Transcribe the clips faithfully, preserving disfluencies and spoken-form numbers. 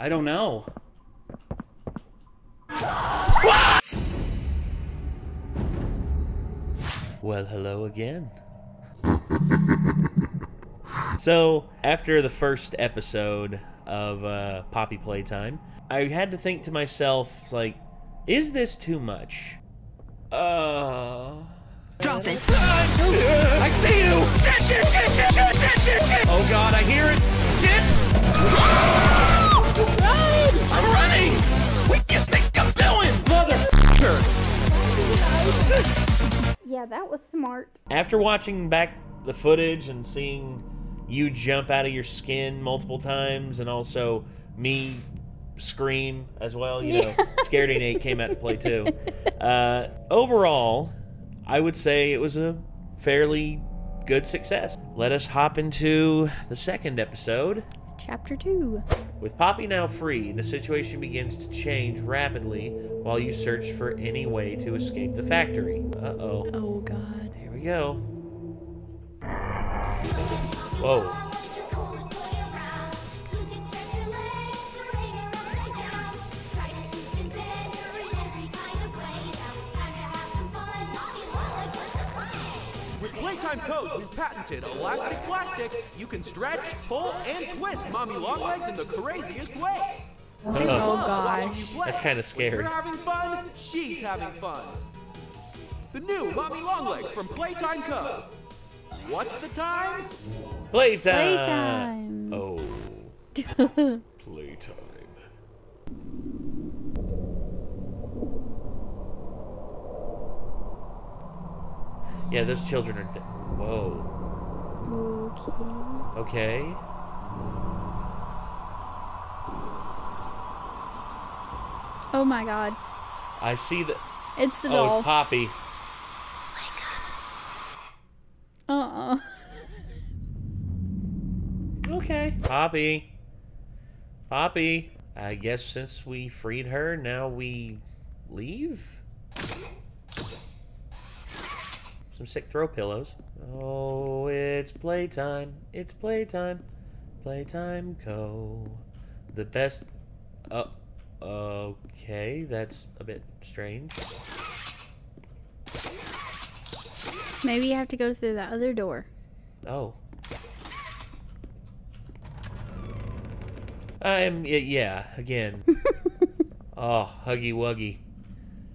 I don't know. Well, hello again. So, after the first episode of uh, Poppy Playtime, I had to think to myself, like, is this too much? Uh... Drop it. I see you! Shit, shit, shit, shit, shit, shit, shit, shit! Oh god, I hear it! Shit! Oh, I'm running! What do you think I'm doing, motherfucker? Yeah, that was smart. After watching back the footage and seeing you jump out of your skin multiple times, and also me scream as well, you know, yeah. Scaredy Nate came out to play too. Uh, overall, I would say it was a fairly good success. Let us hop into the second episode. Chapter two. With Poppy now free, the situation begins to change rapidly while you search for any way to escape the factory. Uh-oh. Oh, God. Here we go. Whoa. With Playtime Co, we've patented elastic plastic. You can stretch, pull, and twist Mommy Long Legs in the craziest way. Oh, oh gosh. That's kind of scary. When you're having fun, she's having fun. The new Mommy Long Legs from Playtime Co. What's the time? Playtime! Playtime! Oh. Playtime. Yeah, those children are dead. Whoa. Okay. Okay. Oh my god. I see the... It's the doll. Oh, Poppy. Wake up. Uh-uh. Okay. Poppy. Poppy. I guess since we freed her, now we leave? Some sick throw pillows. Oh, it's playtime. It's playtime. Playtime Co. The best... Uh, okay, that's a bit strange. Maybe you have to go through the other door. Oh. I'm... Yeah, again. Oh, Huggy Wuggy.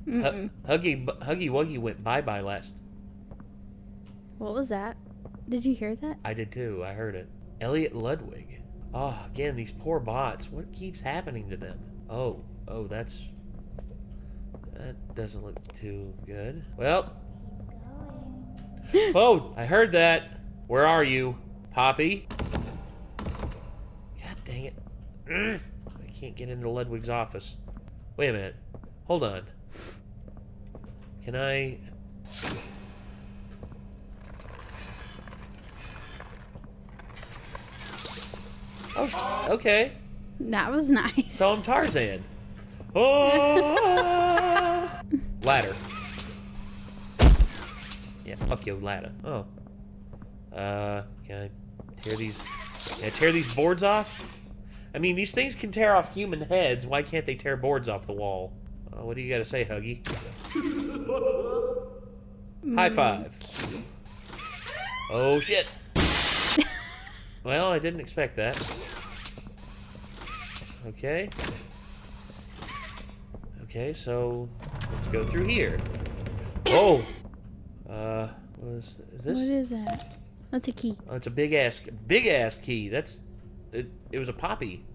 Mm-mm. Huggy, Huggy Wuggy went bye-bye last... What was that? Did you hear that? I did too. I heard it. Elliot Ludwig. Oh, again, these poor bots. What keeps happening to them? Oh, oh, that's... That doesn't look too good. Well... Oh, I heard that. Where are you, Poppy? God dang it. I can't get into Ludwig's office. Wait a minute. Hold on. Can I... Oh, okay. That was nice. So I'm Tarzan. Oh! Ladder. Yeah, fuck your ladder. Oh. Uh, can I tear these? Can I tear these boards off? I mean, these things can tear off human heads. Why can't they tear boards off the wall? Oh, what do you got to say, Huggy? Mm. High five. Oh shit. Well, I didn't expect that. Okay. Okay, so let's go through here. Oh! Uh, what is, is this? What is that? That's a key. Oh, it's a big ass, big ass key. That's, it, it was a Poppy.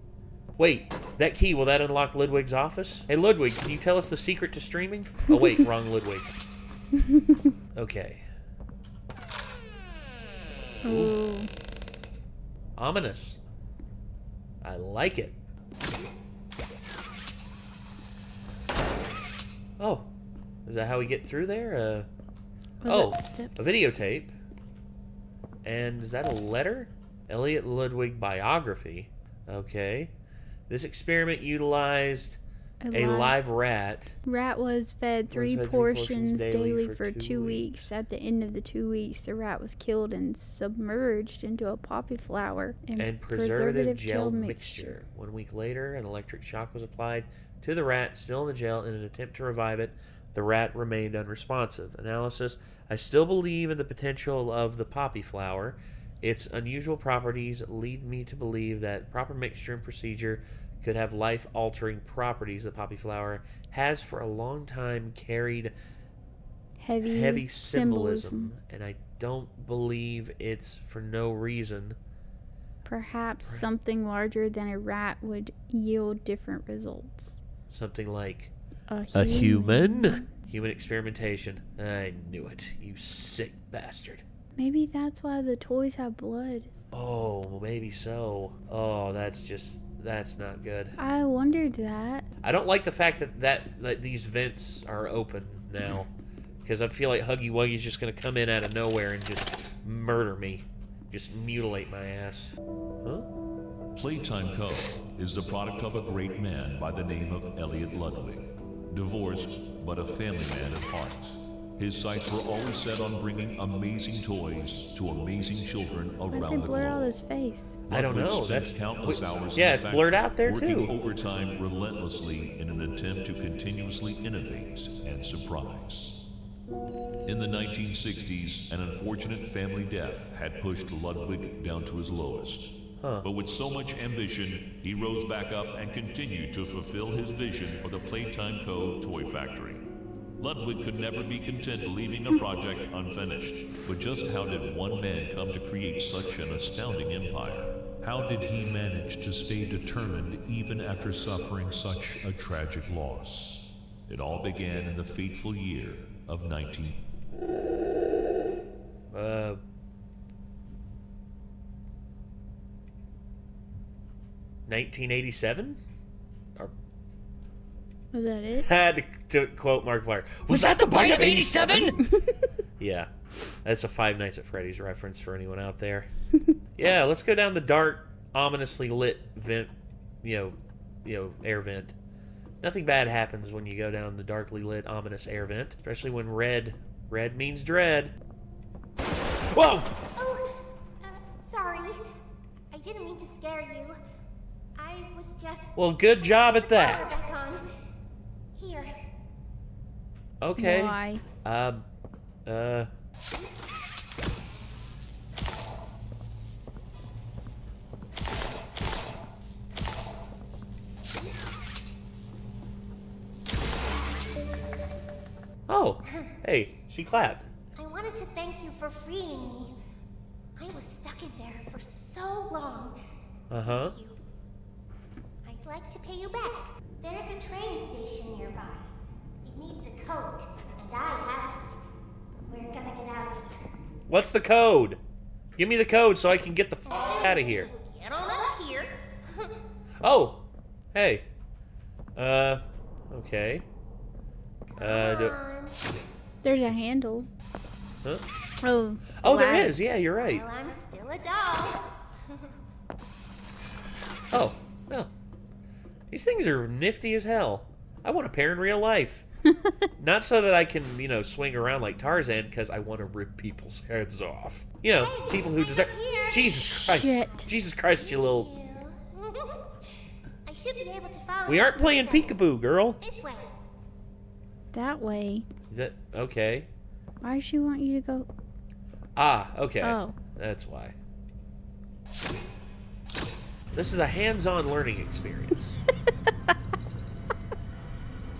Wait, that key, will that unlock Ludwig's office? Hey, Ludwig, can you tell us the secret to streaming? Oh, wait, wrong Ludwig. Okay. Ooh. Ominous. I like it. Oh, is that how we get through there? Uh, oh, a videotape. And is that a letter? Elliot Ludwig biography. Okay. This experiment utilized A, a live, live rat. Rat was fed three, was fed portions, three portions daily, daily for, for two, two weeks. weeks. At the end of the two weeks, the rat was killed and submerged into a poppy flower and, and preservative, preservative gel, gel mixture. mixture. One week later, an electric shock was applied to the rat, still in the gel, in an attempt to revive it. The rat remained unresponsive. Analysis. I still believe in the potential of the poppy flower. Its unusual properties lead me to believe that proper mixture and procedure could have life-altering properties. The poppy flower has for a long time carried heavy, heavy symbolism, symbolism, and I don't believe it's for no reason. Perhaps right. something larger than a rat would yield different results. Something like a human. A human? Human experimentation. I knew it, you sick bastard. Maybe that's why the toys have blood. Oh, maybe so. Oh, that's just... that's not good. I wondered that. I don't like the fact that, that, that these vents are open now. Because I feel like Huggy Wuggy's just going to come in out of nowhere and just murder me. Just mutilate my ass. Huh? Playtime Co. is the product of a great man by the name of Elliot Ludwig. Divorced, but a family man at heart. His sights were always set on bringing amazing toys to amazing children around the globe. Why did they blur out his face? I don't know. That's countless hours. Yeah, it's blurred out there too. Working overtime relentlessly in an attempt to continuously innovate and surprise. In the nineteen sixties, an unfortunate family death had pushed Ludwig down to his lowest. Huh. But with so much ambition, he rose back up and continued to fulfill his vision for the Playtime Co. toy factory. Ludwig could never be content leaving a project unfinished. But just how did one man come to create such an astounding empire? How did he manage to stay determined even after suffering such a tragic loss? It all began in the fateful year of nineteen... Uh... nineteen eighty-seven? Was that it? Had to, to quote Markiplier. Was, was that the bite of eighty-seven? Yeah. That's a Five Nights at Freddy's reference for anyone out there. Yeah, let's go down the dark, ominously lit vent, you know, you know, air vent. Nothing bad happens when you go down the darkly lit, ominous air vent, especially when red, red means dread. Whoa! Oh, uh, sorry. I didn't mean to scare you. I was just... Well, good job at that. Here. Okay. Why? Um, uh. Oh, hey, she clapped. I wanted to thank you for freeing me. I was stuck in there for so long. Uh-huh. Thank you. I'd like to pay you back. There's a train station nearby. It needs a code, and I have it. We're gonna get out of here. What's the code? Give me the code so I can get the f out of here. Get on out of here. Oh, hey. Uh, okay. Uh, do there's a handle. Huh? Oh. Oh, there I... is. Yeah, you're right. Well, I'm still a doll. Oh, no. These things are nifty as hell. I want a pair in real life. Not so that I can, you know, swing around like Tarzan, because I want to rip people's heads off. You know, hey, people who deserve... Jesus Christ. Shit. Jesus Christ, you little... I should be able to follow we aren't playing peekaboo, girl. This way. That way. That... Okay. Why does she want you to go... Ah, okay. Oh. That's why. This is a hands-on learning experience.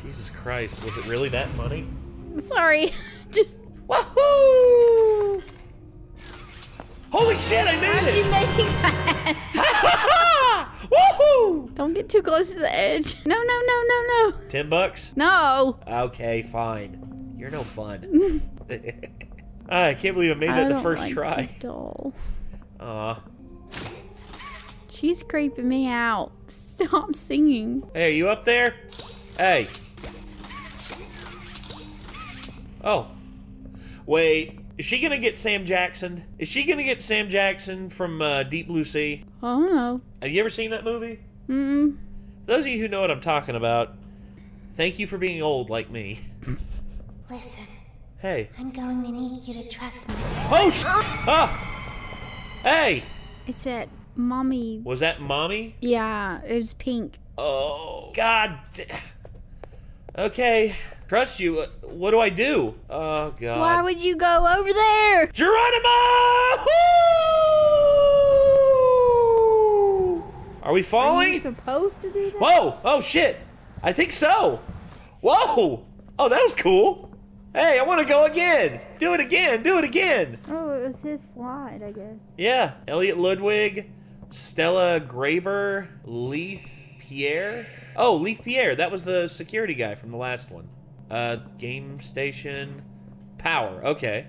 Jesus Christ, was it really that funny? Sorry, just... Woohoo! Holy shit, I made How'd it! How'd you make that? Ha ha ha! Woohoo! Don't get too close to the edge. No, no, no, no, no. Ten bucks? No. Okay, fine. You're no fun. I can't believe I made that I the first like try. The doll. Aw. She's creeping me out. Stop singing. Hey, are you up there? Hey. Oh. Wait. Is she gonna get Sam Jackson? Is she gonna get Sam Jackson from uh, Deep Blue Sea? I don't know. Have you ever seen that movie? Mm-mm. For those of you who know what I'm talking about, Thank you for being old like me. Listen. Hey. I'm going to need you to trust me. Oh, sh ah! Hey! It said, Mommy. Was that Mommy? Yeah, it was pink. Oh, God. Okay. Trust you. What do I do? Oh, God. Why would you go over there? Geronimo! Woo! Are we falling? Are you supposed to do that? Whoa! Oh, shit. I think so. Whoa! Oh, that was cool. Hey, I want to go again. Do it again. Do it again. Oh, it was his slide, I guess. Yeah. Elliot Ludwig, Stella Graber, Leith Pierre. Oh, Leith Pierre. That was the security guy from the last one. Uh, game station, power. Okay.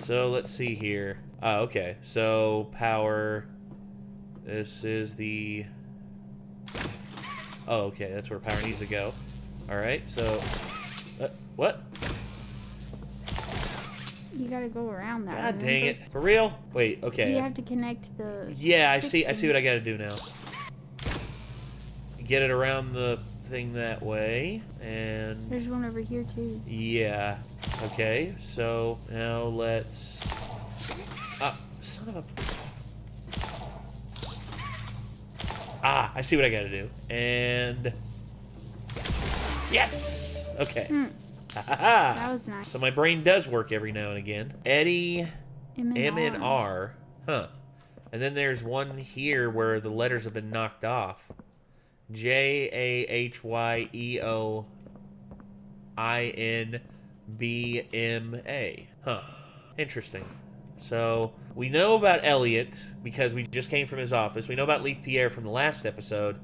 So let's see here. Oh, okay. So power. This is the. Oh, okay. That's where power needs to go. All right. So, uh, what? You gotta go around that. God dang it! For real? Wait. Okay. You have to connect the. Yeah, I see. I see what I gotta do now. Get it around the thing that way, and there's one over here too. Yeah. Okay. So now let's. Ah, son of a. Ah, I see what I gotta do. And. Yes. Okay. Mm. Ah, that was nice. So my brain does work every now and again. Eddie, M and R, huh? And then there's one here where the letters have been knocked off. J A H Y E O I N B M A, huh? Interesting. So we know about Elliot because we just came from his office. We know about Leith Pierre from the last episode.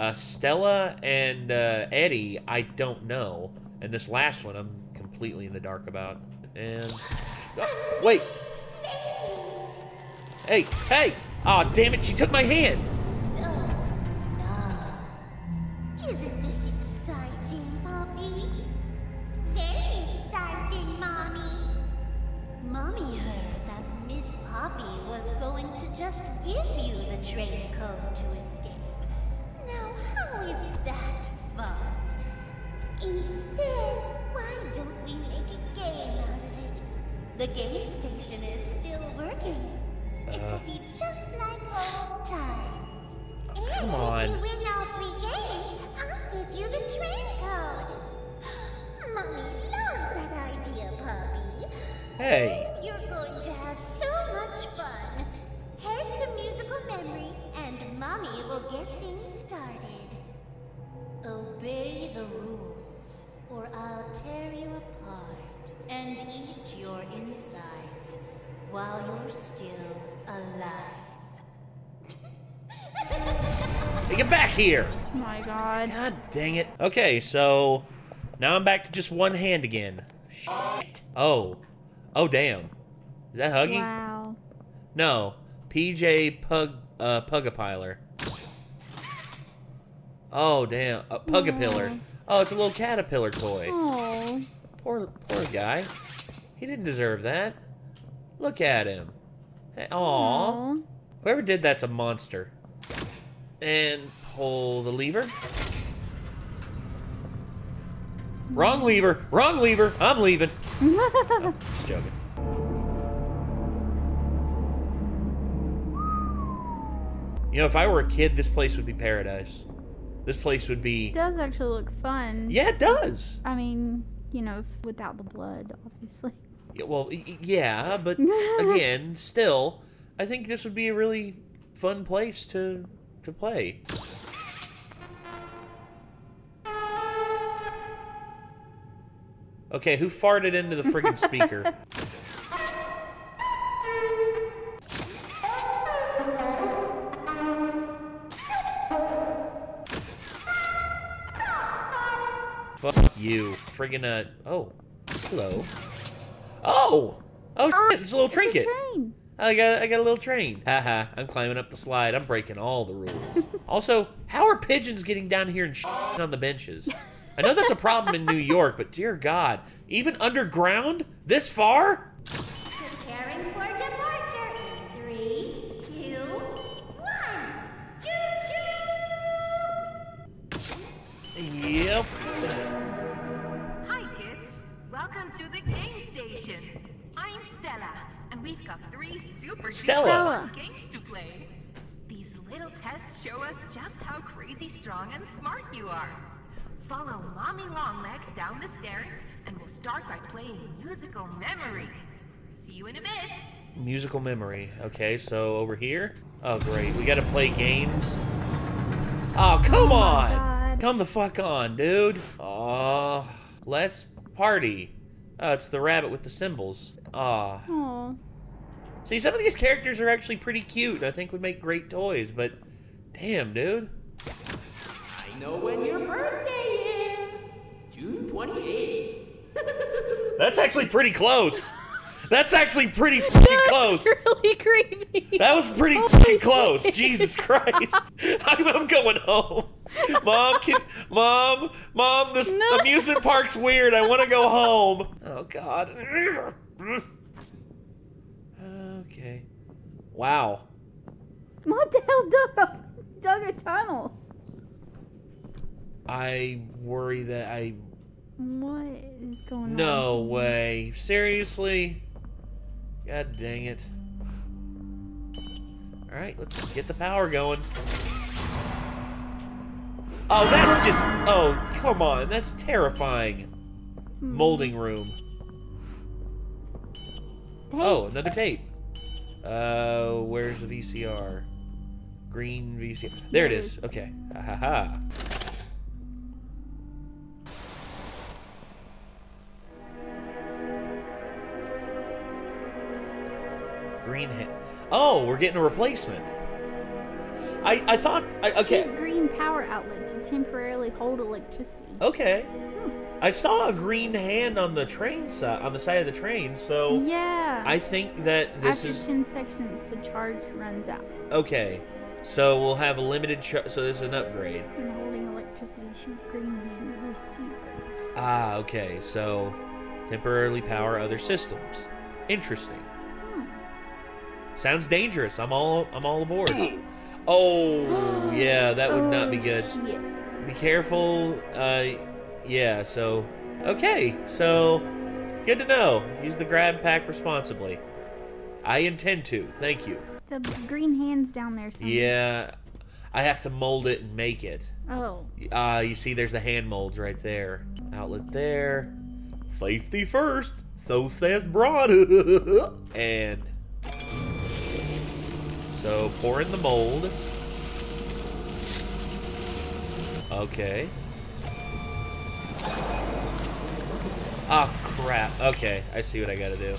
Uh, Stella and uh, Eddie, I don't know. And this last one, I'm completely in the dark about. And oh, wait! Hey, hey! Aw, oh, damn it! She took my hand. So, oh, isn't this exciting, Mommy? Very exciting, Mommy. Mommy heard that Miss Poppy was going to just give you the train code to escape. Now, how is that fun? Instead, why don't we make a game out of it? The game station is still working. It uh, could be just like old times. And come on. If you win all three games, I'll give you the train code. Mommy loves that idea, Poppy. Hey. You're going to have so much fun. Head to musical memory, and Mommy will get things started. Obey the rules. Or I'll tear you apart and eat your insides while you're still alive. Get back here! Oh my God. God dang it. Okay, so now I'm back to just one hand again. Shit. Oh. Oh, damn. Is that Huggy? Wow. No. P J Pug, uh, Pugapillar. Oh, damn. Uh, Pugapillar. Yeah. Oh, it's a little caterpillar toy. Aww. Poor, poor guy. He didn't deserve that. Look at him. Hey, aw. Whoever did that's a monster. And pull the lever. Wrong lever. Wrong lever. I'm leaving. No, just joking. You know, if I were a kid, this place would be paradise. This place would be... It does actually look fun. Yeah, it does. I mean, you know, without the blood, obviously. Yeah, well, yeah, but again, still, I think this would be a really fun place to to play. Okay, who farted into the friggin' speaker? Fuck you, friggin' uh, oh, hello. Oh! Oh, shit, it's a little trinket. It's a train. I got, I got a little train. Haha, I'm climbing up the slide. I'm breaking all the rules. Also, how are pigeons getting down here and shitting on the benches? I know that's a problem in New York, but dear God, even underground? This far? Preparing for departure. Three, two, one. Choo-choo! Yep. Station. I'm Stella, and we've got three super Stella. games to play. These little tests show us just how crazy strong and smart you are. Follow Mommy Long Legs down the stairs, and we'll start by playing Musical Memory. See you in a bit. Musical Memory. Okay, so over here. Oh, great. We gotta play games. Oh, come oh on! Come the fuck on, dude. Oh, let's party. Oh, it's the rabbit with the symbols. Ah. Oh. See, some of these characters are actually pretty cute, and I think would make great toys, but damn, dude. I know when your birthday is. June twenty-eighth. That's actually pretty close. That's actually pretty fucking close. That was really creepy. That was pretty fucking close. Jesus Christ. I'm, I'm going home. Mom, can, mom, mom, this no. amusement park's weird. I want to go home. Oh, God. Okay. Wow. What the hell dug a, dug a tunnel? I worry that I... What is going on? No way. Seriously? God dang it. All right, let's get the power going. Oh, that's just... Oh, come on. That's terrifying. Mm. Molding room. Tape. Oh, another tape. Uh, where's the V C R? Green V C R. There it is. Okay. Ha ha ha. Green head. Oh, we're getting a replacement. I, I thought... I, okay. Shoot green power outlet to temporarily hold electricity. Okay. Hmm. I saw a green hand on the train side, on the side of the train, so... Yeah. I think that this After is... After ten seconds, the charge runs out. Okay. So we'll have a limited charge. So this is an upgrade. And holding electricity, shoot green hand receiver. Ah, okay. So temporarily power other systems. Interesting. Hmm. Sounds dangerous. I'm all, I'm all aboard. Oh, yeah, that would oh, not be good. Shit. Be careful. Uh, yeah, so... Okay, so... Good to know. Use the grab pack responsibly. I intend to. Thank you. The green hand's down there somewhere. Yeah. I have to mold it and make it. Oh. Uh, you see, there's the hand molds right there. Outlet there. Safety first. So says Broad. And... So, pour in the mold. Okay. Ah, oh, crap. Okay, I see what I gotta do.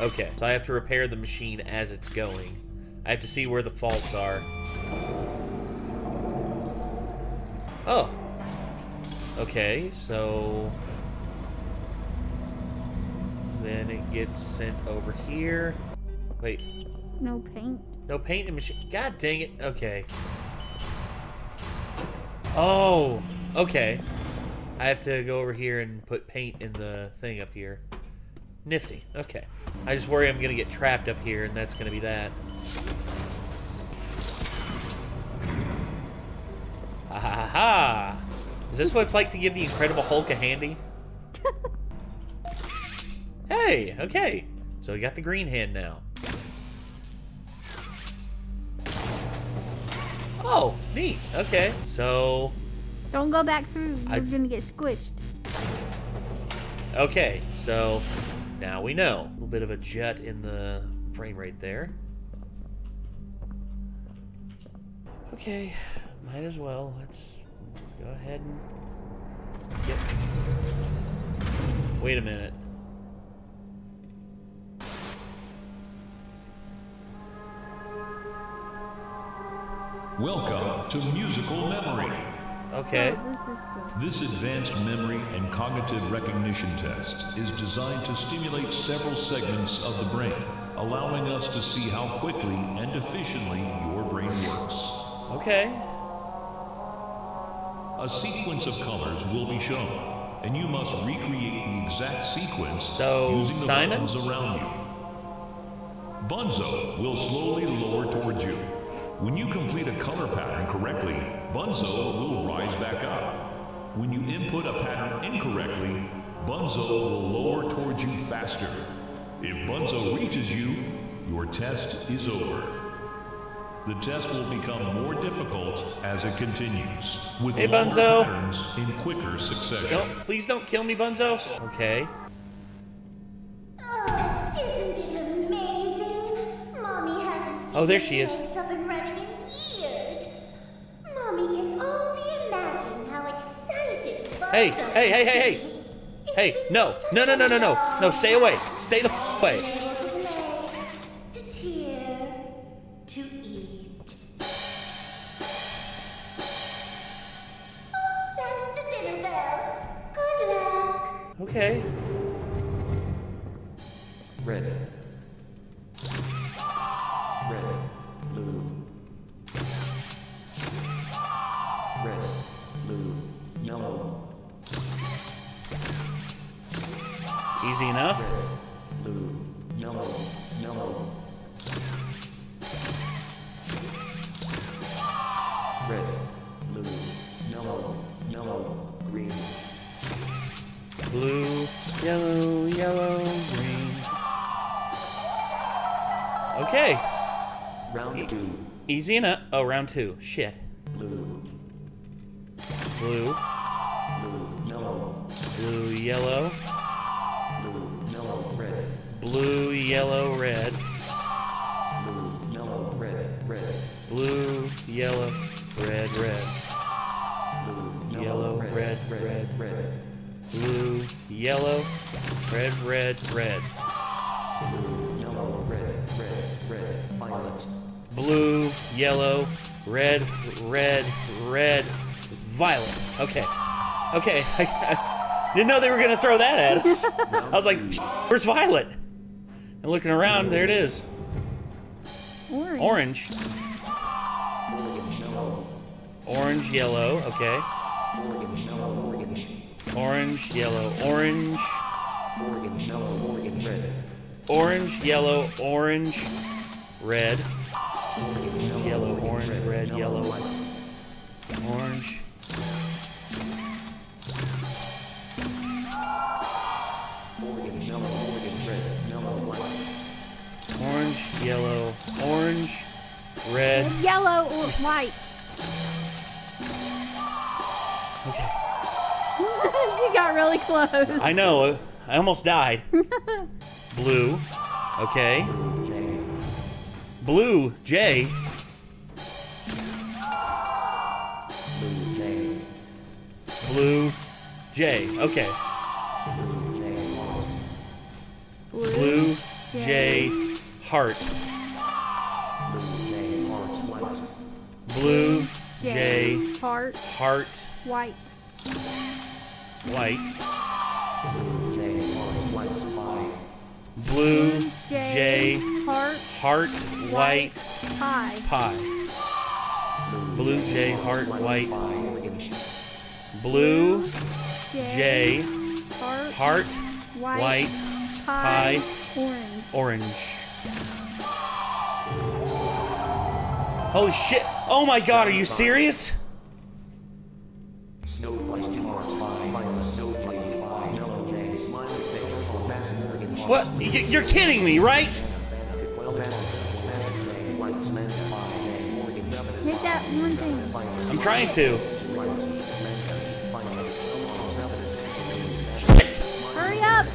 Okay, so I have to repair the machine as it's going. I have to see where the faults are. Oh. Okay, so... Then it gets sent over here. Wait. No paint. No paint in machine. God dang it. Okay. Oh. Okay. I have to go over here and put paint in the thing up here. Nifty. Okay. I just worry I'm gonna get trapped up here, and that's gonna be that. Ha ha ha! Is this what it's like to give the Incredible Hulk a handy? Hey. Okay. So we got the green hand now. Oh, neat. Okay, so... Don't go back through. You're I... gonna get squished. Okay, so now we know. A little bit of a jet in the frame right there. Okay, might as well. Let's go ahead and... Yep. Wait a minute. Welcome to Musical Memory. Okay. This advanced memory and cognitive recognition test is designed to stimulate several segments of the brain, allowing us to see how quickly and efficiently your brain works. Okay. A sequence of colors will be shown, and you must recreate the exact sequence so, using the Simon? buttons around you. Bunzo will slowly lower towards you. When you complete a color pattern correctly, Bunzo will rise back up. When you input a pattern incorrectly, Bunzo will lower towards you faster. If Bunzo reaches you, your test is over. The test will become more difficult as it continues, with hey, longer Bunzo. Patterns in quicker succession. No, please don't kill me, Bunzo. Okay. Oh, isn't it amazing? Mommy hasn't seen oh, there she is. Up and running in years. Mommy can only imagine how excited Bunzo hey, hey, hey, hey, hey. Hey, hey no. No, no, no, no, no. No, stay away. Stay the f away. Okay. Red. Red. Blue. Red. Blue. Yellow. Easy enough. Red. Blue. Yellow. Yellow. Red. Blue. Yellow. Yellow. Green. Blue, yellow, yellow, green. Okay. Round e two. Easy enough. Oh, round two. Shit. Blue. Blue. Blue, yellow. Blue, yellow. Blue, yellow, red. Blue, yellow, red. Blue, yellow, red, red. Blue, yellow, red, red. Blue, yellow, red, red, red. Blue, yellow, red, red, red. Blue, yellow, red, red, red, violet. Blue, yellow, red, red, red, violet. Okay. Okay. I, I didn't know they were going to throw that at us. I was like, where's violet? And looking around, there it is. Orange. Orange, yellow, okay. Orange, yellow, orange. Orange, yellow, orange, red. Orange, yellow, orange, red. Orange, yellow, orange, red, yellow, white. Orange. Orange, yellow, orange, red, yellow, white. Orange, yellow, orange, red. Yellow or white. Okay. She got really close. I know. I almost died. Blue. Okay. Blue J. Blue J. Blue J. Blue J. Okay. Blue J. Blue, Blue J. J. Heart. Blue J. Heart. White. Blue J. J. Heart. Heart. White. White. Blue J. White. Pie. Blue J. Heart. Heart. White. Pie. Pie. Blue J. Heart. White. Blue J. Heart. White. Pie. Orange. Holy shit! Oh my god, are you serious? What? You're kidding me, right? Hit that one thing. I'm trying to. Shit. Hurry up!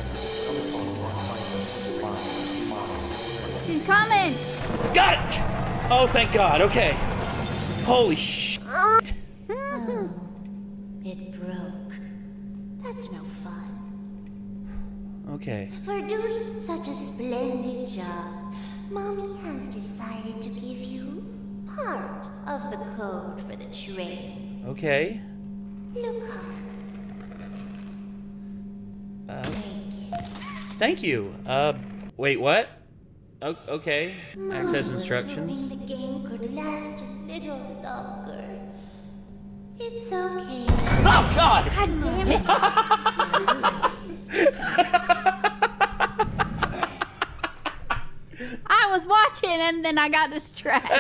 She's coming! Got it! Oh, thank God. Okay. Holy shit. Oh, it broke. That's no fun. Okay. For doing such a splendid job, Mommy has decided to give you part of the code for the train. Okay. Look up. Uh, thank you. Uh, wait, what? O okay. Mom Access instructions. The game could last a little longer. It's okay. Oh God! God damn it! I was watching and then I got distracted.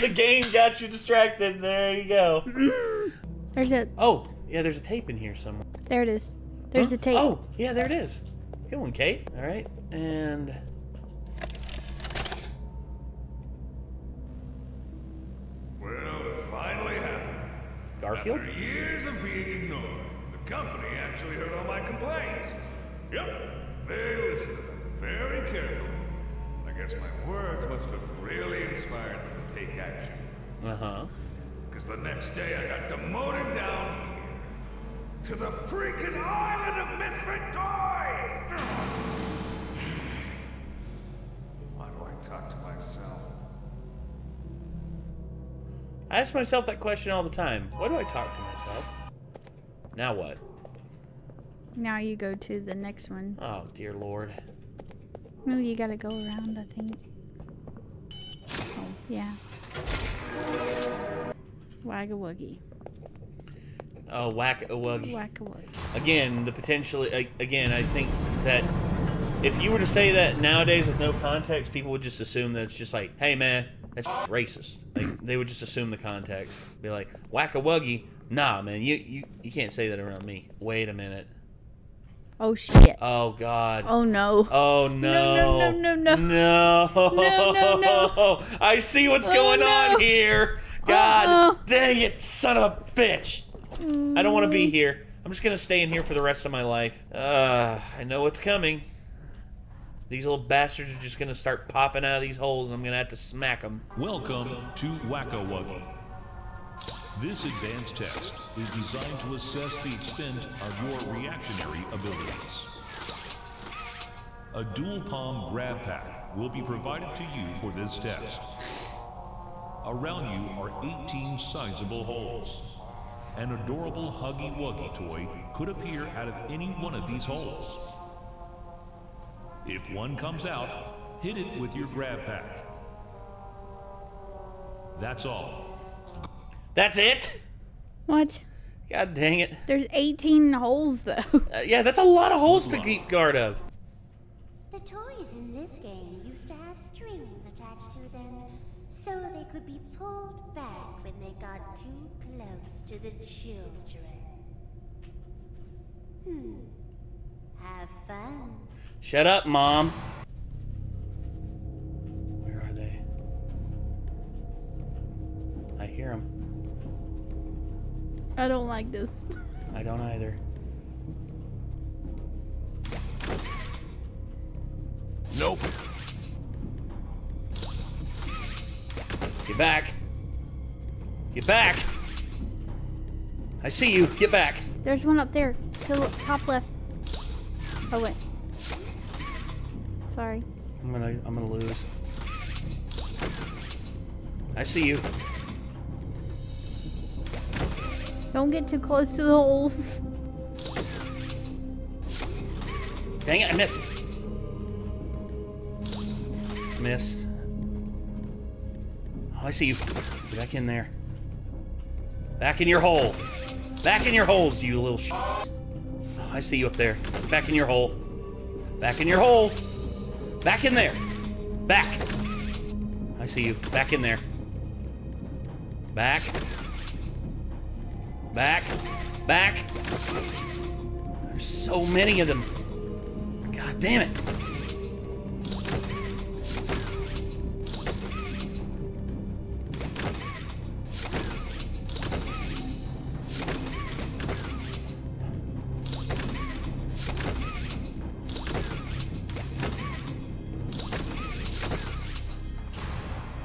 The game got you distracted. There you go. There's a. Oh yeah, there's a tape in here somewhere. There it is. There's huh? the tape. Oh, yeah, there it is. Good one, Kate. All right, and... Well, it finally happened. Garfield? After years of being ignored, the company actually heard all my complaints. Yep, they listened very carefully. I guess my words must have really inspired them to take action. Uh-huh. Because the next day I got demoted down here to the freaking island of misfit toys! Why do I talk to myself? I ask myself that question all the time. Why do I talk to myself? Now what? Now you go to the next one. Oh, dear Lord. No, you gotta go around, I think. Oh, yeah. Wagawuggy. Oh, whack-a-wuggy. Whack-a-wuggy. Again, the potentially... Again, I think that if you were to say that nowadays with no context, people would just assume that it's just like, hey, man, that's racist. Like, they would just assume the context. Be like, whack-a-wuggy? Nah, man, you, you, you can't say that around me. Wait a minute. Oh, shit. Oh, God. Oh, no. Oh, no. No, no, no, no, no. No. No, no, no. I see what's oh, going no. on here. God uh-oh. Dang it, son of a bitch. Mm. I don't want to be here. I'm just going to stay in here for the rest of my life. Uh, I know what's coming. These little bastards are just going to start popping out of these holes, and I'm going to have to smack them. Welcome to Wacko Wuggy. This advanced test is designed to assess the extent of your reactionary abilities. A dual palm grab pack will be provided to you for this test. Around you are eighteen sizable holes. An adorable Huggy Wuggy toy could appear out of any one of these holes. If one comes out, hit it with your grab pack. That's all. That's it? What? God dang it. There's eighteen holes, though. Uh, yeah, that's a lot of holes to keep guard of. The toys in this game used to have strings attached to them, so they could be pulled back when they got too close to the children. Hmm. Have fun. Shut up, Mom. Where are they? I hear them. I don't like this. I don't either. Nope. Get back. Get back. I see you. Get back. There's one up there. To the top left. Oh wait. Sorry. I'm gonna. I'm gonna lose. I see you. Don't get too close to the holes. Dang it, I missed. Missed. Oh, I see you. Get back in there. Back in your hole. Back in your holes, you little sh**. Oh, I see you up there. Back in your hole. Back in your hole. Back in there. Back. I see you. Back in there. Back. Back. Back. There's so many of them. God damn it.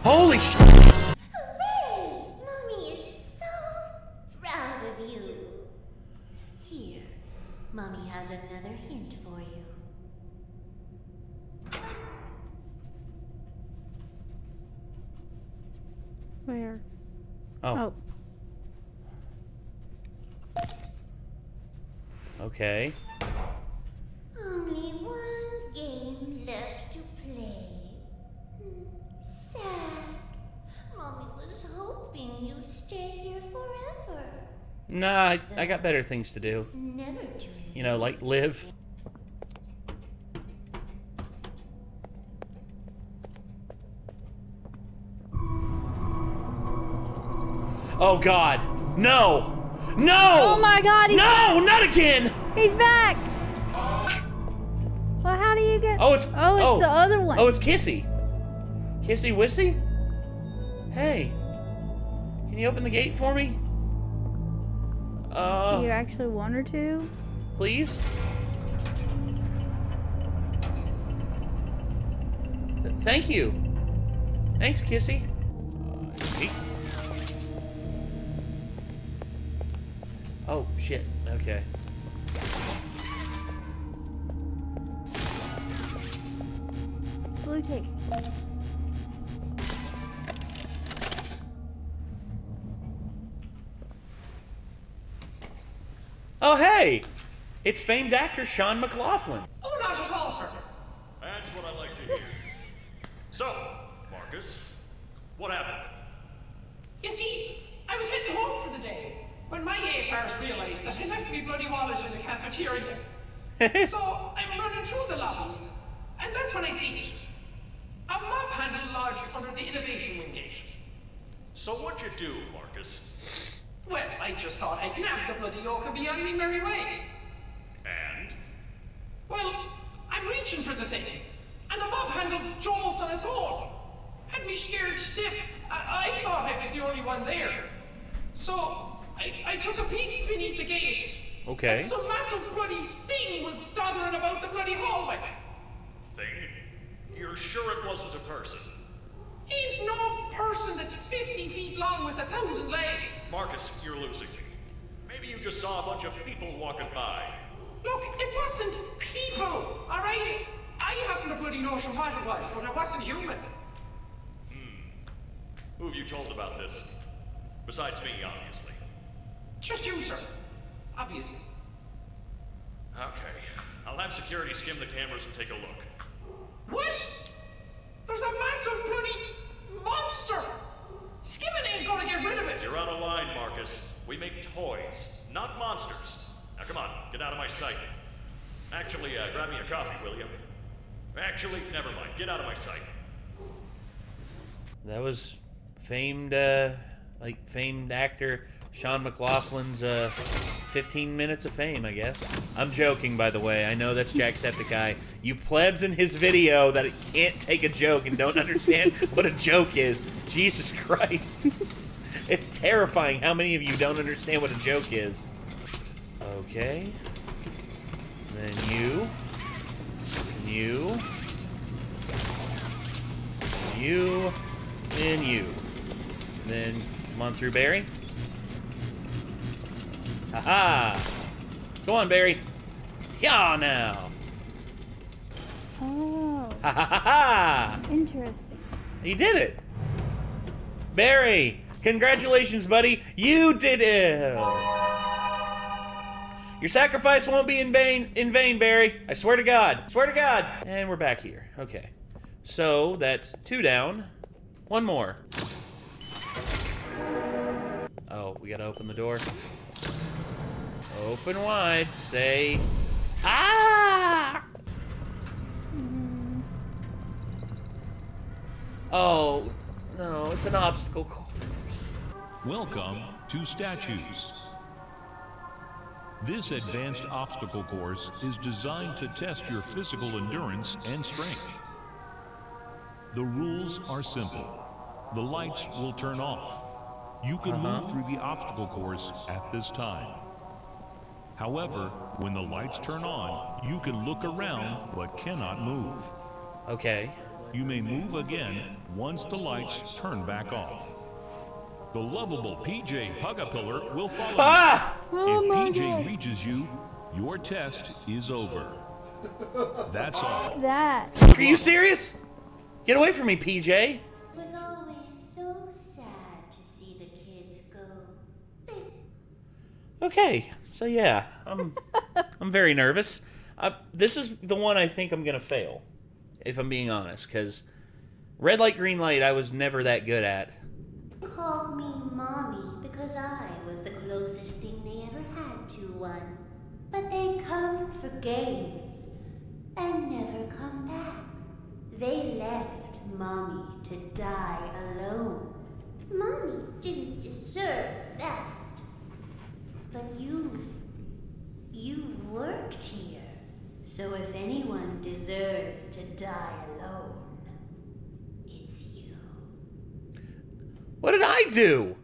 Holy shit. Where? Oh. Oh. Okay. Only one game left to play. Sad. Mommy was hoping you'd stay here forever. Nah, I, I got better things to do. Never too late. You know, like live. Oh, God. No. No! Oh my God! He's no! Back. Not again! He's back! Well, how do you get? Oh, it's oh, it's oh. the other one. Oh, it's Kissy. Kissy Wissy. Hey, can you open the gate for me? Uh. Do you actually want her to? Please. Th thank you. Thanks, Kissy. Oh, shit. Okay. Blue tape. Oh, hey! It's famed actor Sean McLoughlin. Oh, not at all, sir. That's what I like to hear. So, Marcus, what happened? You see, I was heading home for the day. When my A-bars realized that I left me bloody wallet in the cafeteria. So I'm running through the lobby, and that's when I see a mop handle lodged under the innovation wing gate. So what'd you do, Marcus? Well, I just thought I'd nab the bloody yoker beyond me merry way. And? Well, I'm reaching for the thing, and the mop handle jolts on its own. Had me scared stiff. I, I thought I was the only one there. So I, I took a peek beneath the gate. Okay. And some massive bloody thing was doddering about the bloody hallway. Thing? You're sure it wasn't a person? Ain't no person that's fifty feet long with a thousand legs. Marcus, you're losing me. Maybe you just saw a bunch of people walking by. Look, it wasn't people, all right? I haven't a bloody notion what it was, but it wasn't human. Hmm. Who have you told about this? Besides me, obviously. Just you, sir. Obviously. Okay. I'll have security skim the cameras and take a look. What? There's a massive bloody monster! Skimming ain't gonna get rid of it! You're out of line, Marcus. We make toys, not monsters. Now come on, get out of my sight. Actually, uh, grab me a coffee, will you? Actually, never mind. Get out of my sight. That was famed, uh, like, famed actor Sean McLaughlin's uh, fifteen minutes of fame, I guess. I'm joking, by the way. I know that's Jacksepticeye. You plebs in his video that it can't take a joke and don't understand what a joke is. Jesus Christ. It's terrifying how many of you don't understand what a joke is. Okay. Then you. Then you. Then you. Then you. Then come on through, Barry. Aha! Go on, Barry. Yeah, now. Oh. Ha ha ha ha! Interesting. He did it. Barry, congratulations, buddy. You did it. Your sacrifice won't be in vain. In vain, Barry. I swear to God. I swear to God. And we're back here. Okay. So that's two down. One more. Oh, we gotta open the door. Open wide, say, ah! Mm. Oh, no, it's an obstacle course. Welcome to Statues. This advanced obstacle course is designed to test your physical endurance and strength. The rules are simple. The lights will turn off. You can uh-huh. move through the obstacle course at this time. However, when the lights turn on, you can look around but cannot move. Okay. You may move again once the lights turn back off. The lovable P J Pugapillar will follow ah! you. Oh if P J God. reaches you, your test is over. That's all. That. Are you serious? Get away from me, P J. It was always so sad to see the kids go. Okay. So yeah, I'm I'm very nervous. Uh, this is the one I think I'm gonna fail, if I'm being honest, because red light, green light, I was never that good at. Call me mommy because I was the closest thing they ever had to one, but they come for games and never come back. They left mommy to die alone. Mommy didn't deserve that. die alone. It's you. What did I do?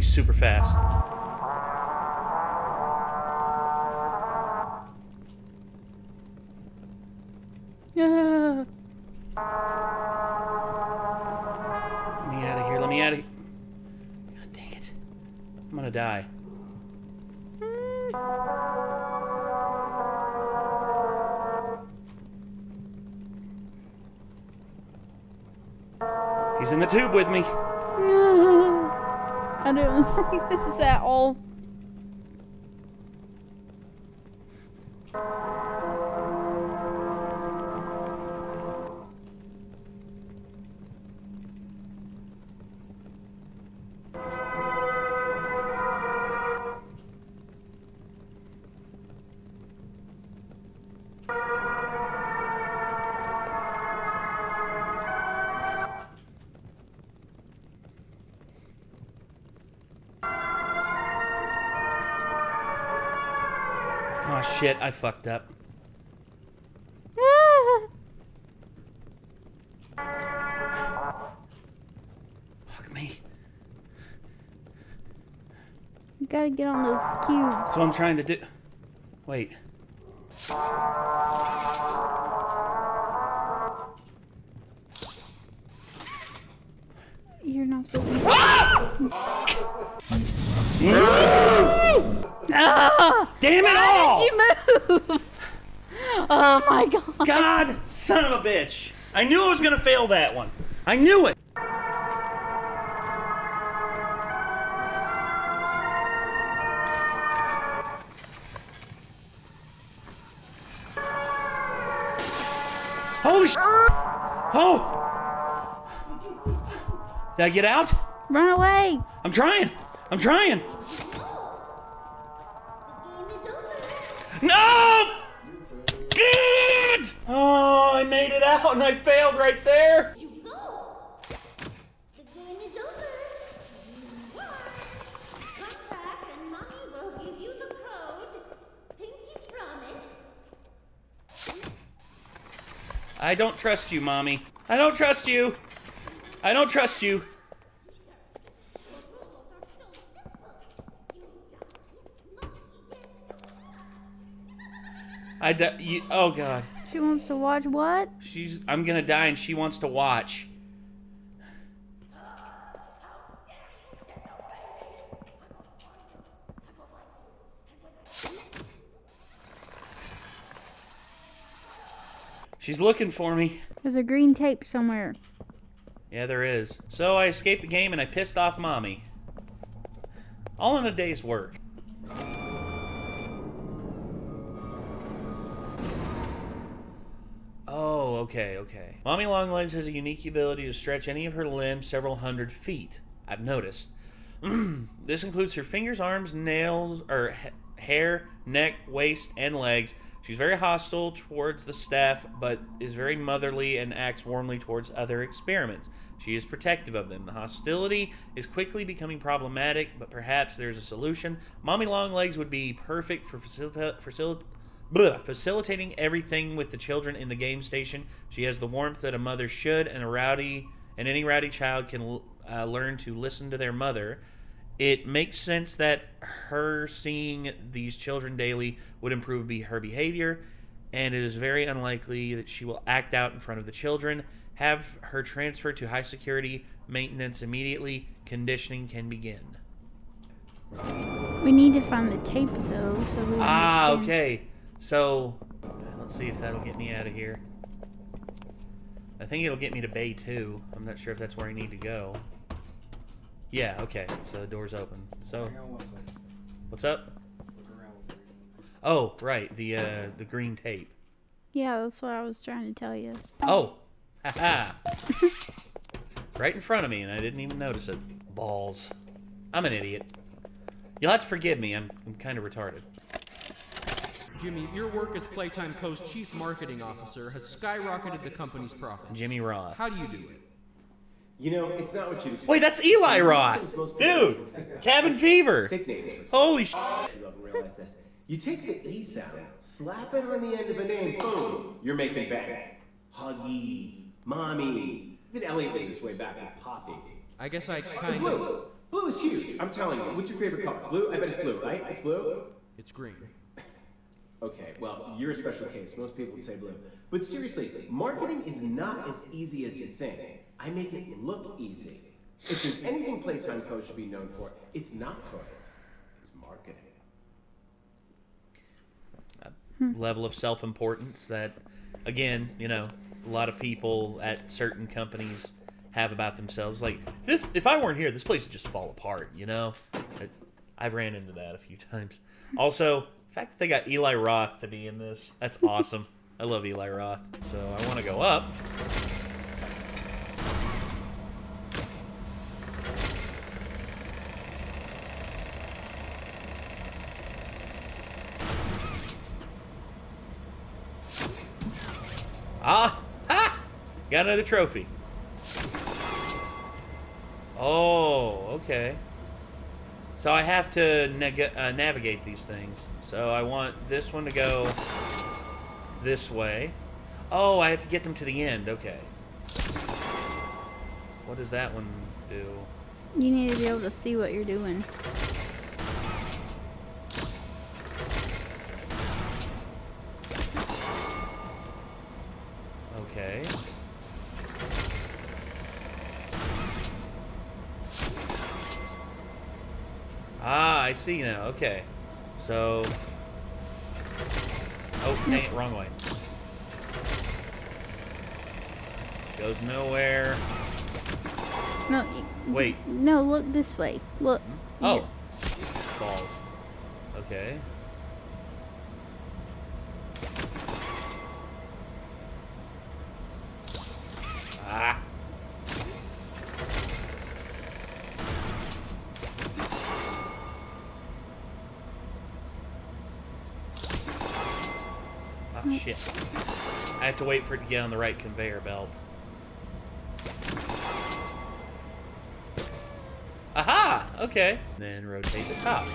Super fast. Yeah. Let me out of here. Let me out of here. God dang it. I'm gonna die. He's in the tube with me. I don't like this at all. Shit, I fucked up. Fuck me. You gotta get on those cubes. That's what I'm trying to do. Wait. You're not supposed to. Ah! Damn it all! Oh my god. God, son of a bitch. I knew I was gonna fail that one. I knew it. Holy sh! Oh! Did I get out? Run away. I'm trying. I'm trying. No! Good! Oh, I made it out and I failed right there. You go. The game is over. You come back and Mommy will give you the code. Pinky promise. I don't trust you, Mommy. I don't trust you. I don't trust you. I di you, oh god. She wants to watch what? She's. I'm gonna die, and she wants to watch. She's looking for me. There's a green tape somewhere. Yeah, there is. So I escaped the game, and I pissed off Mommy. All in a day's work. Oh, okay, okay. Mommy Long Legs has a unique ability to stretch any of her limbs several hundred feet, I've noticed. This includes her fingers, arms, nails, or ha hair, neck, waist, and legs. She's very hostile towards the staff, but is very motherly and acts warmly towards other experiments. She is protective of them. The hostility is quickly becoming problematic, but perhaps there's a solution. Mommy Long Legs would be perfect for facilita- facilita- Blah. Facilitating everything with the children in the game station. She has the warmth that a mother should, and a rowdy and any rowdy child can uh, learn to listen to their mother. It makes sense that her seeing these children daily would improve be her behavior, and it is very unlikely that she will act out in front of the children. Have her transferred to high security maintenance immediately. Conditioning can begin. We need to find the tape though, so we ah understand. Okay. So, let's see if that'll get me out of here. I think it'll get me to Bay two. I'm not sure if that's where I need to go. Yeah, okay. So the door's open. So what's up? Oh, right. The uh the green tape. Yeah, that's what I was trying to tell you. Oh. Haha. Right in front of me and I didn't even notice it. Balls. I'm an idiot. You'll have to forgive me. I'm I'm kind of retarded. Jimmy, your work as Playtime Co's chief marketing officer has skyrocketed the company's profits. Jimmy Roth. How do you do it? You know, it's not what you expect. Wait, that's Eli Roth! Dude! Cabin Fever! Holy sh**. You take the E sound, slap it on the end of a name, boom! You're making bang. Huggy. Mommy. Did Elliot made his way back with Poppy? I guess I kind of... Blue. Blue is huge. I'm telling you. What's your favorite color? Blue? I bet it's blue, right? It's blue? It's green. Okay, well, you're a special case. Most people would say blue. But seriously, marketing is not as easy as you think. I make it look easy. If there's anything Playtime Co should be known for, it's not toys. It's marketing. A hmm. level of self-importance that, again, you know, a lot of people at certain companies have about themselves. Like, this. If I weren't here, this place would just fall apart, you know? I, I've ran into that a few times. Also... The fact that they got Eli Roth to be in this, that's awesome. I love Eli Roth. So I want to go up. Ah! Ha! Got another trophy. Oh, okay. So I have to neg- uh, navigate these things. So I want this one to go this way. Oh, I have to get them to the end. Okay. What does that one do? You need to be able to see what you're doing. Okay. Ah, I see now. Okay. So, oh, dang it, wrong way. Goes nowhere. No, wait. No, look this way. Look. Oh, yeah. Balls. Okay. Ah. Shit. I have to wait for it to get on the right conveyor belt. Aha! Okay. Then rotate the top.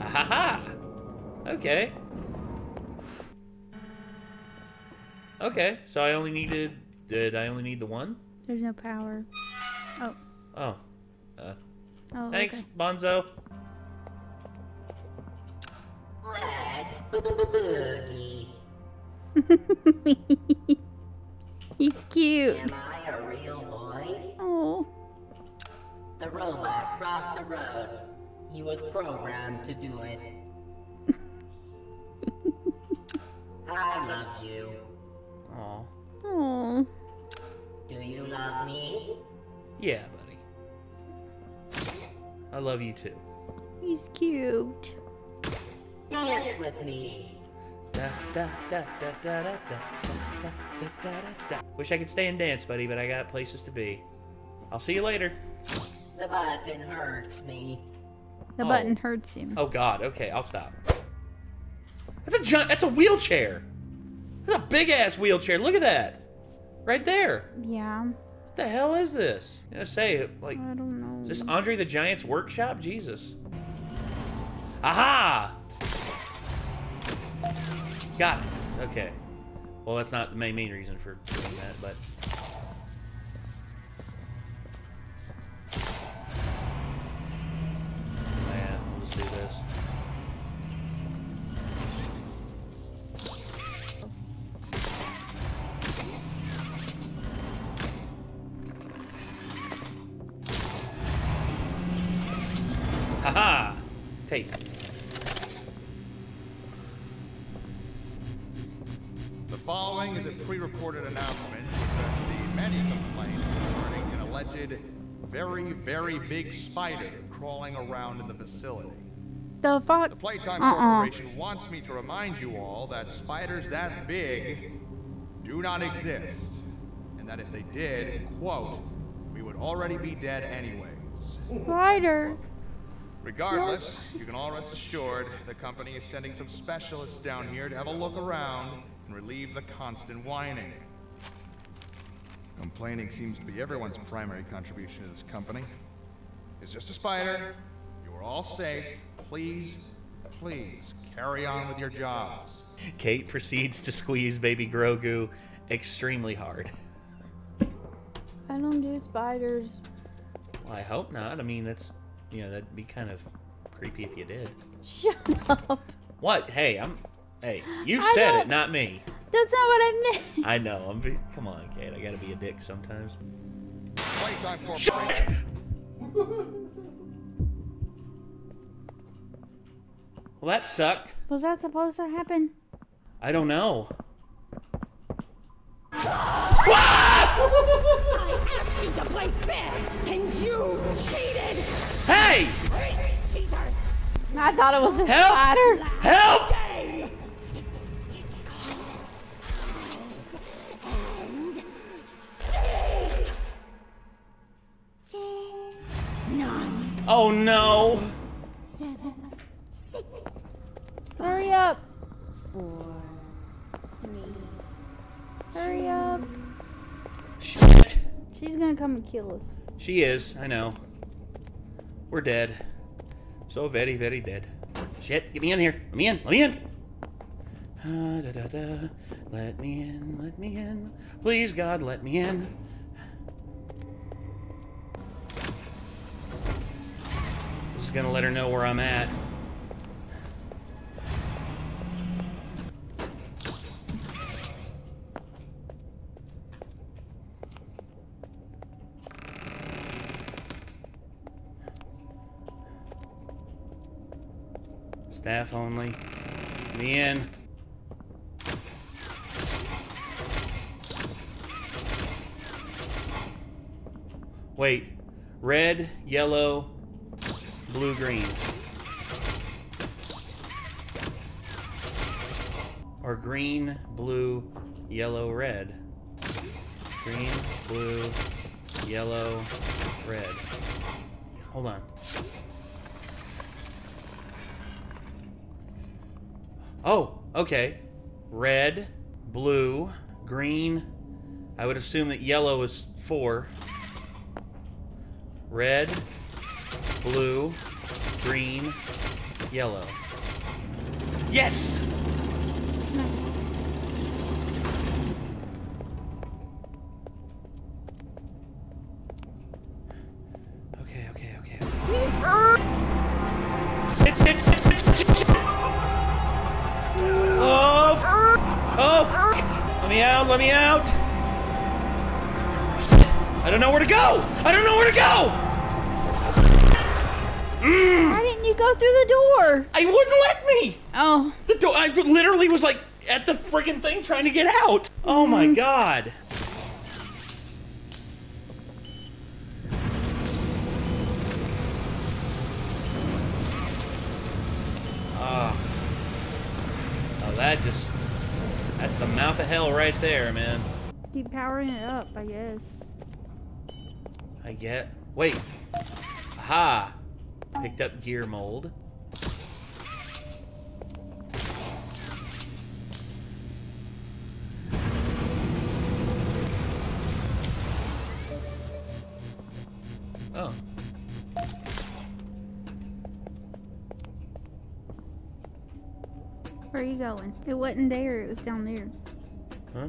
Aha! Okay. Okay, so I only needed... Did I only need the one? There's no power. Oh. Oh. Uh, oh thanks, okay. Bunzo. He's cute. Am I a real boy? Oh. The robot crossed the road. He was programmed to do it. I love you. Oh. Oh. Do you love me? Yeah, buddy. I love you too. He's cute. Dance with me. Da, da, da, da, da, da, da, da, da, da. Wish I could stay and dance, buddy, but I got places to be. I'll see you later. The button hurts me. The oh. button hurts him. Oh God. Okay, I'll stop. That's a giant. That's a wheelchair. That's a big ass wheelchair. Look at that, right there. Yeah. What the hell is this? You know, say like. I don't know. Is this Andre the Giant's workshop? Jesus. Aha! Got it. Okay. Well, that's not the main, main reason for doing that, but... Yeah, we'll just do this. Haha! Tape. Following is a pre-recorded announcement because the many complaints regarding an alleged very, very big spider crawling around in the facility. The fuck? The Playtime uh-uh. Corporation wants me to remind you all that spiders that big do not exist. And that if they did, quote, we would already be dead anyways. Spider. Regardless, yes. You can all rest assured the company is sending some specialists down here to have a look around and relieve the constant whining. Complaining seems to be everyone's primary contribution to this company. It's just a spider. You are all safe. Please, please carry on with your jobs. Kate proceeds to squeeze baby Grogu extremely hard. I don't do spiders. Well, I hope not. I mean, that's, you know, that'd be kind of creepy if you did. Shut up. What? Hey, I'm... Hey, you I said it, not me. That's not what I meant. I know. I'm be, come on, Kate. I gotta be a dick sometimes. Shut! Well, that sucked. Was that supposed to happen? I don't know. I asked you to play fair, and you cheated. Hey! Cheaters! I thought it was a Help! Spider. Help! Oh no! Seven, six, five, hurry up! Four, three, hurry two, up! Shit! She's gonna come and kill us. She is, I know. We're dead. So very, very dead. Shit, get me in here! Let me in! Let me in! Uh, da, da, da. Let me in, let me in. Please, God, let me in. Gonna let her know where I'm at. Staff only. Me in. Wait. Red, yellow, blue, green. Or green, blue, yellow, red. Green, blue, yellow, red. Hold on. Oh, okay. Red, blue, green. I would assume that yellow is four. Red, blue, green, yellow. Yes! Nice. Okay, okay, okay. Sit, sit, sit, sit, sit, sit, sit. Oh, f oh, f let me out, let me out. I don't know where to go. I don't know where to go. Mm. Why didn't you go through the door? I wouldn't let me. Oh. The door. I literally was like at the freaking thing trying to get out. Oh mm. my god. Ah. Oh. Oh, that just. That's the mouth of hell right there, man. Keep powering it up, I guess. I get. Wait. Ha. Picked up gear mold. Oh. Where are you going? It wasn't there, it was down there. Huh?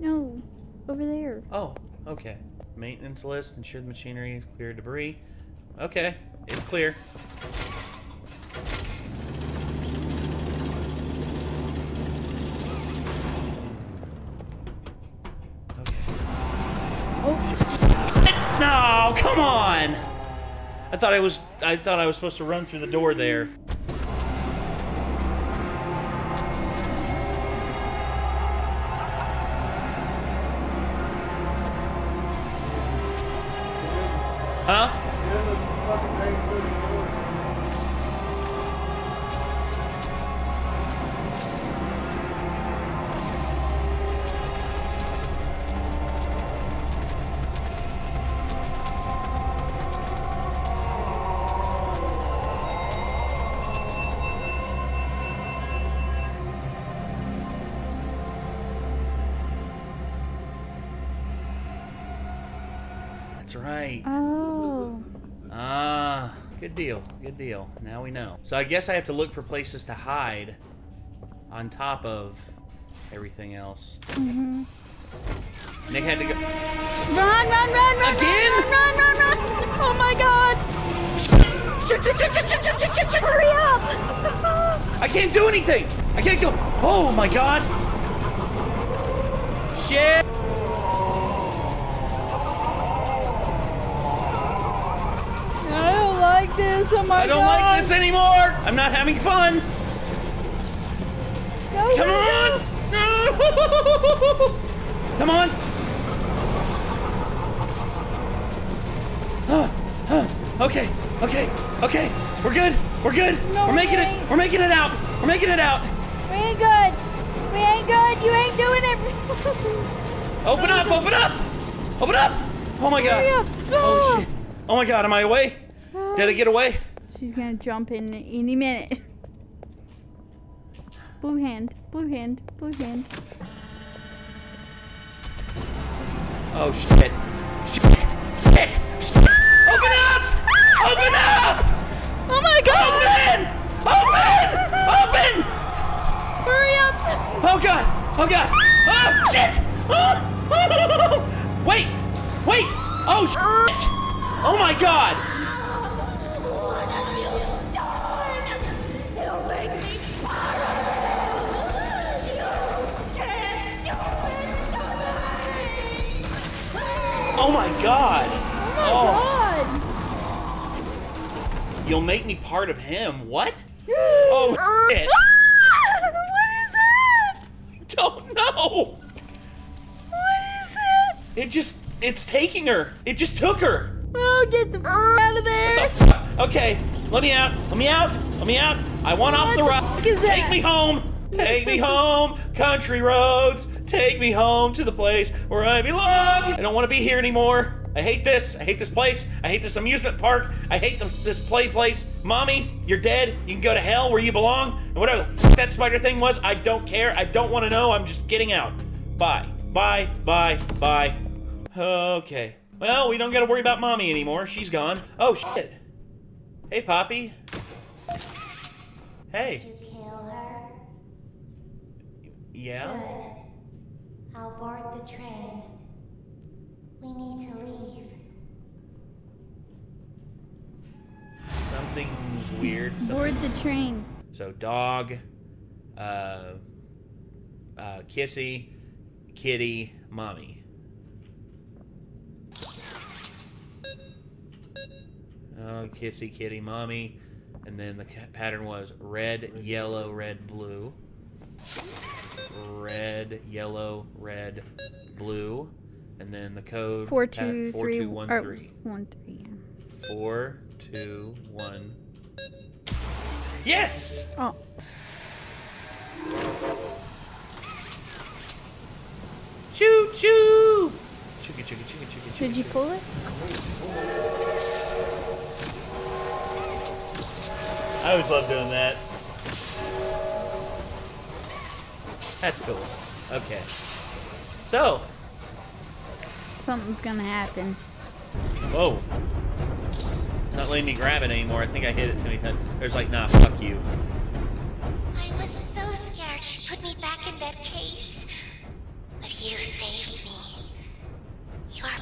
No, over there. Oh, okay. Maintenance list, ensure the machinery, clear debris. Okay, it's clear. Okay. Oh. No, come on! I thought I was I thought I was supposed to run through the door there. Huh? There's a fucking thing through the door. Right. Oh. Ah, good deal. Good deal. Now we know. So I guess I have to look for places to hide on top of everything else. Mm-hmm. Nick had to go. Run, run, run, run. Again? Run, run, run, run, run. Oh my god. Shit, shit, shit, shit, shit, shit, shit, shit, shit. Hurry up. I can't do anything. I can't go. Oh my god. Shit. This, oh my I don't God. like this anymore! I'm not having fun! No, Come on! No. Come on! Huh, huh. Okay, okay, okay. We're good, we're good. No, we're making we it, we're making it out. We're making it out. We ain't good. We ain't good, you ain't doing it. Open up, open up! Open up! Oh my God. Oh shit. Oh my God, am I away? Did I get away? She's gonna jump in any minute. Blue hand, blue hand, blue hand. Oh shit. Shit! Shit! Shit! Open up! Open up! Oh my god! Open! Open! Open! Hurry up! Oh god! Oh god! Oh shit! Oh. Wait! Wait! Oh shit! Oh my god! Oh my god! Oh my oh. god! You'll make me part of him. What? Oh shit! What is it? Don't know. What is it? It just—it's taking her. It just took her. Oh, get the f out of there! What the fuck? Okay, let me out. Let me out. Let me out. I want what off the rock. Take that? me home. Take me home, country roads. Take me home to the place where I belong. I don't want to be here anymore. I hate this. I hate this place. I hate this amusement park. I hate the, this play place. Mommy, you're dead. You can go to hell where you belong. And whatever the fuck that spider thing was, I don't care. I don't want to know. I'm just getting out. Bye. Bye. Bye. Bye. Okay. Well, we don't got to worry about Mommy anymore. She's gone. Oh, shit. Hey, Poppy. Hey. Did you kill her? Yeah? Good. I'll board the train. We need to leave. Something's weird. Something... Board the train. So dog, uh, uh, Kissy, Kitty, Mommy. Oh, Kissy, Kitty, Mommy. And then the pattern was red, yellow, red, blue. Red, yellow, red, blue, and then the code four two four three two one three one three four two one. Yes. Oh. Choo choo. Chooky chooky chooky chooky. Did you pull it? I always love doing that. That's cool. Okay. So. Something's gonna happen. Whoa. It's not letting me grab it anymore. I think I hit it too many times. There's like, nah, fuck you. I was so scared she put me back in that case. But you saved me. You are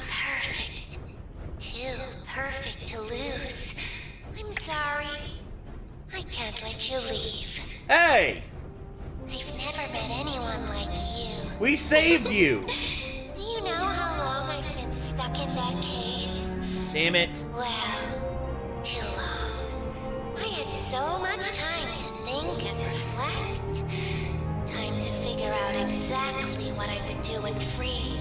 perfect. Too perfect to lose. I'm sorry. I can't let you leave. Hey! I've never met anyone like you. We saved you! Do you know how long I've been stuck in that case? Damn it. Well, too long. I had so much time to think and reflect. Time to figure out exactly what I would do when free.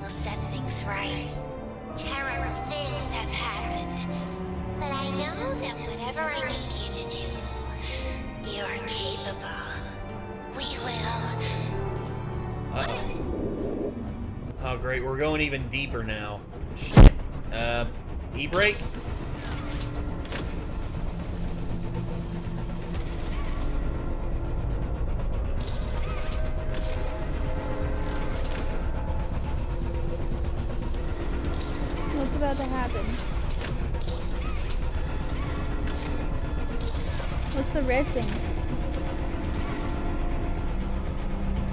We'll set things right. Terrible things have happened. whatever I need you to do, you're capable. We will. Uh-oh. Oh, great. We're going even deeper now. Shit. Uh, e-brake? What's about to happen? What's the red thing?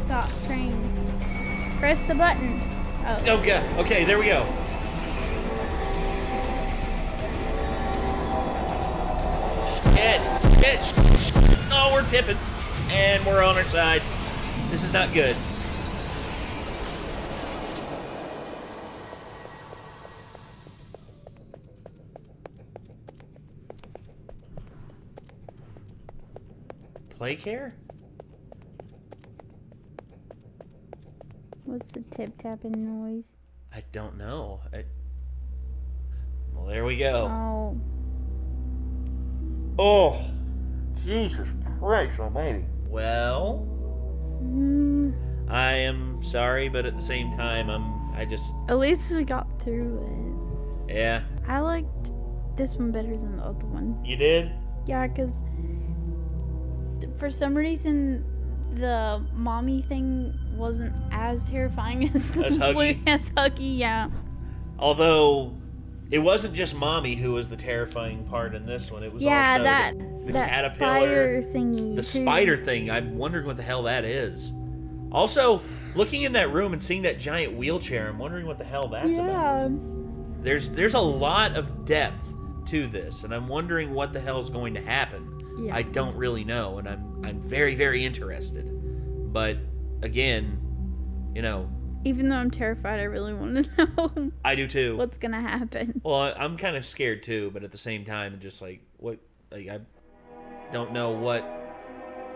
Stop train. Press the button. Oh. Okay. Okay. There we go. Shit. Shit. Oh, we're tipping, and we're on our side. This is not good. Play care? What's the tip-tapping noise? I don't know. I... Well, there we go. Oh. Oh. Jesus Christ almighty. Well... Mm. I am sorry, but at the same time, I'm... I just... At least we got through it. Yeah. I liked this one better than the other one. You did? Yeah, because... For some reason, the mommy thing wasn't as terrifying as the blue as Huggy, yeah. Although, it wasn't just mommy who was the terrifying part in this one. It was yeah, also that, the, the that caterpillar spider thingy. The too. spider thing. I'm wondering what the hell that is. Also, looking in that room and seeing that giant wheelchair, I'm wondering what the hell that's yeah. about. There's there's a lot of depth to this, and I'm wondering what the hell's going to happen. Yeah. I don't really know, and I'm I'm very, very interested. But again, you know, even though I'm terrified, I really want to know. I do too. What's gonna happen? Well, I'm kind of scared too, but at the same time, just like what, like I don't know what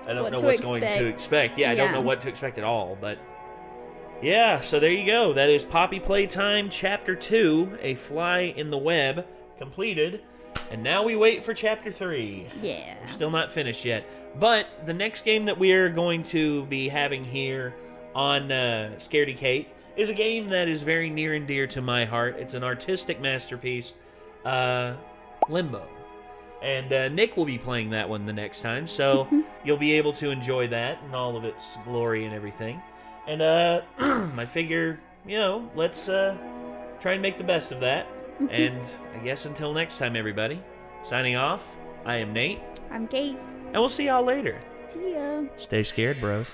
I don't what know what's expect. going to expect. Yeah, I yeah. don't know what to expect at all. But yeah, so there you go. That is Poppy Playtime Chapter Two: A Fly in the Web completed. And now we wait for Chapter three. Yeah. We're still not finished yet. But the next game that we are going to be having here on uh, Scaredy Kate is a game that is very near and dear to my heart. It's an artistic masterpiece, uh, Limbo. And uh, Nick will be playing that one the next time, so you'll be able to enjoy that and all of its glory and everything. And uh, I figure, you know, let's uh, try and make the best of that. And I guess until next time, everybody. Signing off, I am Nate. I'm Kate. And we'll see y'all later. See ya. Stay scared, bros.